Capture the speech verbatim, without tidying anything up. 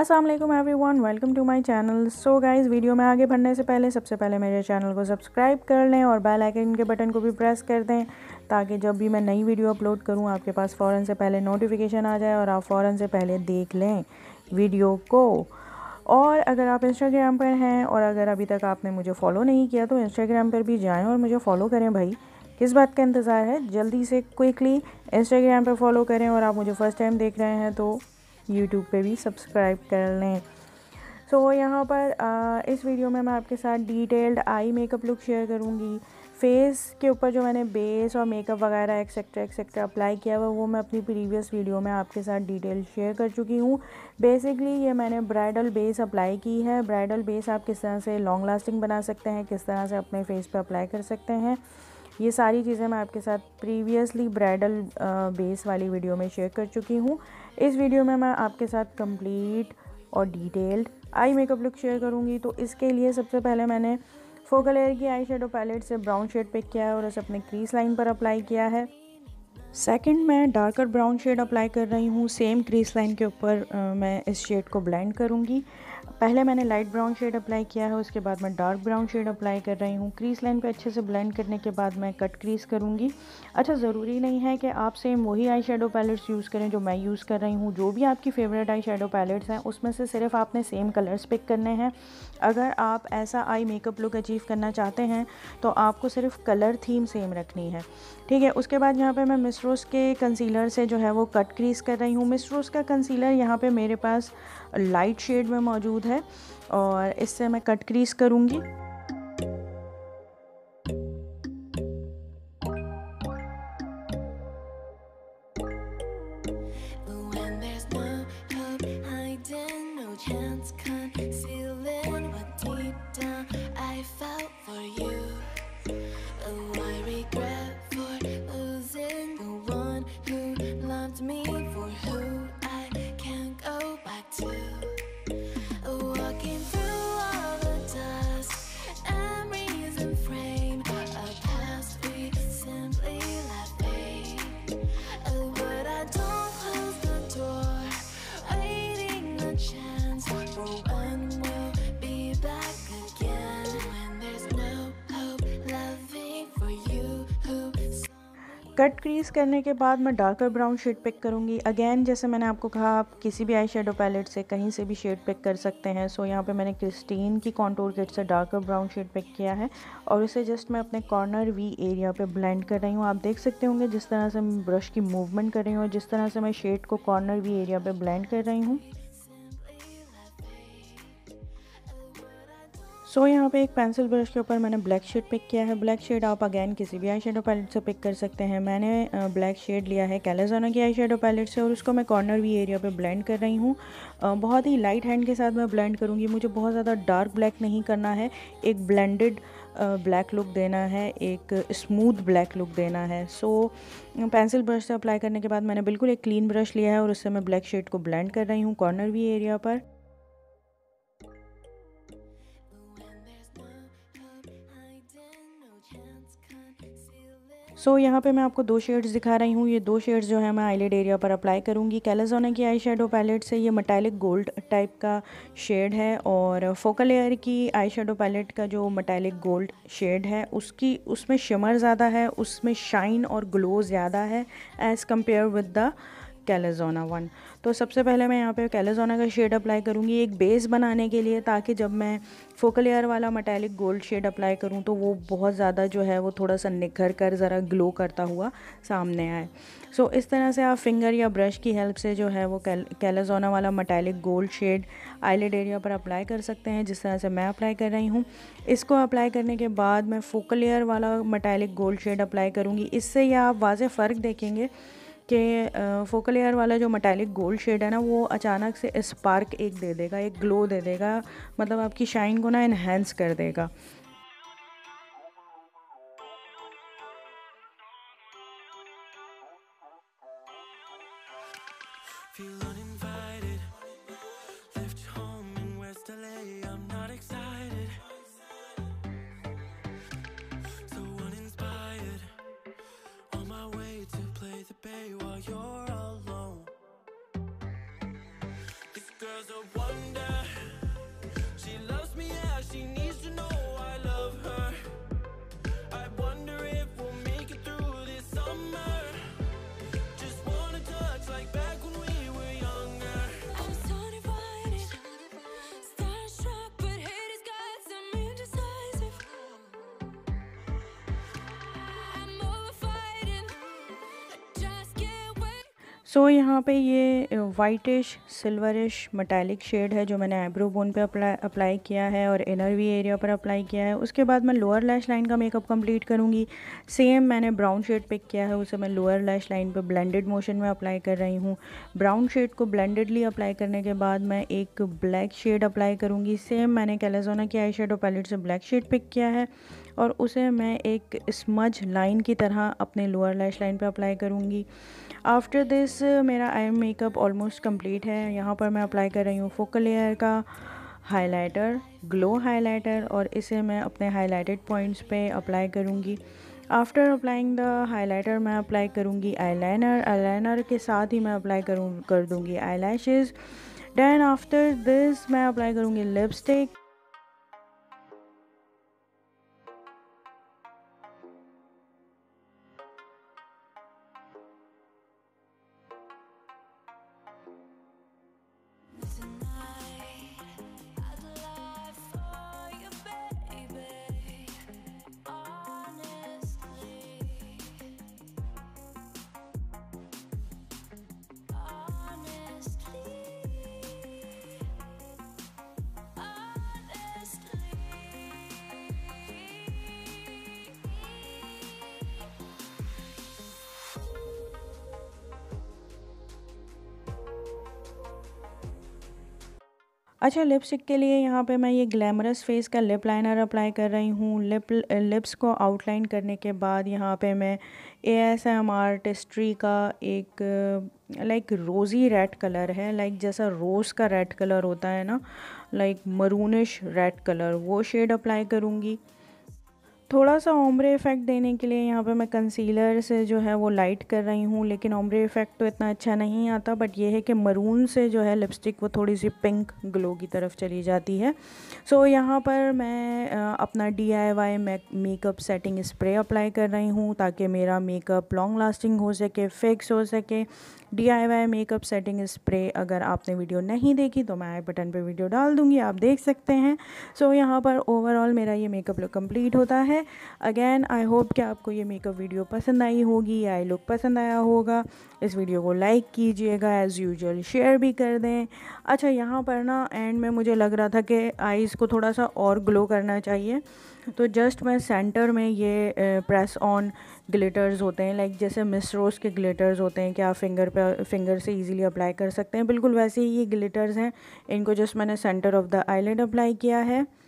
अस्सलाम वालेकुम everyone, welcome to my channel. So guys, video में आगे बढ़ने से पहले सबसे पहले मेरे चैनल को सब्सक्राइब कर लें और बेल आइकन के बटन को भी प्रेस कर दें, ताकि जब भी मैं नई वीडियो अपलोड करूं आपके पास फ़ौरन से पहले नोटिफिकेशन आ जाए और आप फ़ौरन से पहले देख लें वीडियो को। और अगर आप इंस्टाग्राम पर हैं और अगर अभी तक आपने मुझे फ़ॉलो नहीं किया तो इंस्टाग्राम पर भी जाएँ और मुझे फ़ॉलो करें। भाई, किस बात का इंतज़ार है? जल्दी से क्विकली इंस्टाग्राम पर फ़ॉलो करें और आप मुझे फ़र्स्ट टाइम देख रहे हैं तो यूट्यूब पे भी सब्सक्राइब कर लें। सो so, यहाँ पर आ, इस वीडियो में मैं आपके साथ detailed eye makeup look share करूँगी। फेस के ऊपर जो मैंने बेस और मेकअप वगैरह एक्सेट्रा एक्सेट्रा अप्लाई किया हुआ वो मैं अपनी प्रीवियस वीडियो में आपके साथ डिटेल शेयर कर चुकी हूँ। बेसिकली ये मैंने ब्राइडल बेस अप्लाई की है। ब्राइडल बेस आप किस तरह से लॉन्ग लास्टिंग बना सकते हैं, किस तरह से अपने फेस पर अप्लाई कर सकते हैं, ये सारी चीज़ें मैं आपके साथ प्रीवियसली ब्राइडल बेस वाली वीडियो में शेयर कर चुकी हूँ। इस वीडियो में मैं आपके साथ कंप्लीट और detailed eye makeup look share करूँगी। तो इसके लिए सबसे पहले मैंने फोकलेयर की आई शेडो पैलेट से ब्राउन शेड पिक किया है और उसे अपने क्रीज लाइन पर अप्लाई किया है। सेकंड, मैं डार्कर ब्राउन शेड अप्लाई कर रही हूँ। सेम क्रीज लाइन के ऊपर मैं इस शेड को ब्लेंड करूँगी। पहले मैंने लाइट ब्राउन शेड अप्लाई किया है, उसके बाद मैं डार्क ब्राउन शेड अप्लाई कर रही हूँ। क्रीज लाइन पे अच्छे से ब्लेंड करने के बाद मैं कट क्रीज करूँगी। अच्छा, ज़रूरी नहीं है कि आप सेम वही आई शेडो पैलेट्स यूज़ करें जो मैं यूज़ कर रही हूँ। जो भी आपकी फेवरेट आई शेडो पैलेट्स हैं उसमें से सिर्फ आपने सेम कलर्स पिक करने हैं। अगर आप ऐसा आई मेकअप लुक अचीव करना चाहते हैं तो आपको सिर्फ कलर थीम सेम रखनी है, ठीक है। उसके बाद यहाँ पर मैं मिस रोज़ के कंसीलर से जो है वो कट क्रीज कर रही हूँ। मिस रोज़ का कंसीलर यहाँ पर मेरे पास लाइट शेड में मौजूद है और इससे मैं कट क्रीज करूंगी। कट क्रीज करने के बाद मैं डार्कर ब्राउन शेड पिक करूँगी। अगेन, जैसे मैंने आपको कहा, आप किसी भी आई शेडो पैलेट से कहीं से भी शेड पिक कर सकते हैं। सो यहाँ पे मैंने क्रिस्टीन की कॉन्टूर किट से डार्कर ब्राउन शेड पिक किया है और उसे जस्ट मैं अपने कॉर्नर वी एरिया पे ब्लेंड कर रही हूँ। आप देख सकते होंगे जिस तरह से मैं ब्रश की मूवमेंट कर रही हूँ और जिस तरह से मैं शेड को कॉर्नर वी एरिया पर ब्लेंड कर रही हूँ। सो so, यहाँ पे एक पेंसिल ब्रश के ऊपर मैंने ब्लैक शेड पिक किया है। ब्लैक शेड आप अगेन किसी भी आई शेडो पैलेट से पिक कर सकते हैं। मैंने ब्लैक शेड लिया है कैलेज़ोना की आई शेडो पैलेट से और उसको मैं कॉर्नर वी एरिया पे ब्लेंड कर रही हूँ। बहुत ही लाइट हैंड के साथ मैं ब्लेंड करूँगी। मुझे बहुत ज़्यादा डार्क ब्लैक नहीं करना है, एक ब्लेंडेड ब्लैक लुक देना है, एक स्मूथ ब्लैक लुक देना है। सो पेंसिल ब्रश से अप्लाई करने के बाद मैंने बिल्कुल एक क्लीन ब्रश लिया है और उससे मैं ब्लैक शेड को ब्लेंड कर रही हूँ कॉर्नर वी एरिया पर। सो so, यहाँ पे मैं आपको दो शेड्स दिखा रही हूँ। ये दो शेड्स जो है मैं आईलिड एरिया पर अप्लाई करूँगी। कैलेज़ोना की आई शेडो पैलेट से ये मेटालिक गोल्ड टाइप का शेड है और फोकलेयर की आई शेडो पैलेट का जो मेटालिक गोल्ड शेड है उसकी उसमें शिमर ज़्यादा है, उसमें शाइन और ग्लो ज़्यादा है एज़ कम्पेयर विद द कैलेज़ोना वन। तो सबसे पहले मैं यहाँ पे कैलेज़ोना का शेड अप्लाई करूँगी एक बेस बनाने के लिए, ताकि जब मैं फोकलेयर वाला मेटालिक गोल्ड शेड अप्लाई करूँ तो वो बहुत ज़्यादा जो है वो थोड़ा सा निखर कर ज़रा ग्लो करता हुआ सामने आए। सो so, इस तरह से आप फिंगर या ब्रश की हेल्प से जो है वो कैलेज़ोना वाला metallic gold shade eyelid area पर अप्लाई कर सकते हैं, जिस तरह से मैं अप्लाई कर रही हूँ। इसको अप्लाई करने के बाद मैं फोकलेयर वाला मेटालिक गोल्ड शेड अप्लाई करूँगी। इससे यह आप वाज़े फ़र्क देखेंगे कि फोकलेयर वाला जो मेटालिक गोल्ड शेड है ना, वो अचानक से स्पार्क एक दे देगा, एक ग्लो दे देगा, मतलब आपकी शाइन को ना इन्हेंस कर देगा। girl's a wonder. She loves me, yeah, she needs to know I love her. I wonder if we'll make it through this summer. Just wanna touch like back when we were younger. I'm so divided, starstruck, but hate has got some indecisive. I'm over fighting, I just can't wait. So यहाँ पे ये whitish silverish metallic shade है जो मैंने eyebrow bone पे apply apply किया है और इनर वी एरिया पर अप्लाई किया है। उसके बाद मैं लोअर लैश लाइन का मेकअप कंप्लीट करूँगी। सेम मैंने ब्राउन शेड पिक किया है, उसे मैं लोअर लैश लाइन पे ब्लेंडेड मोशन में अप्लाई कर रही हूँ। ब्राउन शेड को ब्लेंडेडली अप्लाई करने के बाद मैं एक ब्लैक शेड अप्लाई करूँगी। सेम मैंने कैलेज़ोना की आई शेडो पैलेट से ब्लैक शेड पिक किया है और उसे मैं एक स्मज लाइन की तरह अपने लोअर लैश लाइन पर अप्लाई करूँगी। आफ्टर दिस मेरा आई मेकअप ऑलमोस्ट कंप्लीट है। यहाँ पर मैं अप्लाई कर रही हूँ फोकलेयर का हाइलाइटर, ग्लो हाइलाइटर, और इसे मैं अपने हाइलाइटेड पॉइंट्स पे अप्लाई करूँगी। आफ्टर अप्लाइंग द हाइलाइटर मैं अप्लाई करूँगी आईलाइनर। आईलाइनर के साथ ही मैं अप्लाई करूँ कर दूँगी आईलैशेस। देन आफ्टर दिस मैं अप्लाई करूँगी लिपस्टिक। अच्छा, लिपस्टिक के लिए यहाँ पे मैं ये ग्लैमरस फेस का लिप लाइनर अप्लाई कर रही हूँ। लिप लिप्स को आउटलाइन करने के बाद यहाँ पे मैं एस एम आर टेस्ट्री का एक लाइक रोज़ी रेड कलर है, लाइक जैसा रोज़ का रेड कलर होता है ना, लाइक मरूनिश रेड कलर, वो शेड अप्लाई करूँगी। थोड़ा सा ओम्ब्रे इफ़ेक्ट देने के लिए यहाँ पे मैं कंसीलर से जो है वो लाइट कर रही हूँ, लेकिन ओम्ब्रे इफ़ेक्ट तो इतना अच्छा नहीं आता, बट ये है कि मरून से जो है लिपस्टिक वो थोड़ी सी पिंक ग्लो की तरफ चली जाती है। सो so, यहाँ पर मैं अपना DIY makeup setting spray apply कर रही हूँ ताकि मेरा मेकअप लॉन्ग लास्टिंग हो सके, फिक्स हो सके। डीआईवाई मेकअप सेटिंग स्प्रे अगर आपने वीडियो नहीं देखी तो मैं आई बटन पे वीडियो डाल दूँगी, आप देख सकते हैं। सो so, यहाँ पर ओवरऑल मेरा ये मेकअप लुक कंप्लीट होता है। अगेन आई होप कि आपको ये मेकअप वीडियो पसंद आई होगी या आई लुक पसंद आया होगा। इस वीडियो को लाइक कीजिएगा, एज़ यूजुअल शेयर भी कर दें। अच्छा, यहाँ पर ना एंड में मुझे लग रहा था कि आईज़ को थोड़ा सा और ग्लो करना चाहिए, तो जस्ट मैं सेंटर में ये प्रेस ऑन ग्लिटर्स होते हैं, लाइक जैसे मिस रोज़ के ग्लिटर्स होते हैं कि आप फिंगर पे फिंगर से इजीली अप्लाई कर सकते हैं, बिल्कुल वैसे ही ये ग्लिटर्स हैं। इनको जस्ट मैंने centre of the eyelid apply किया है।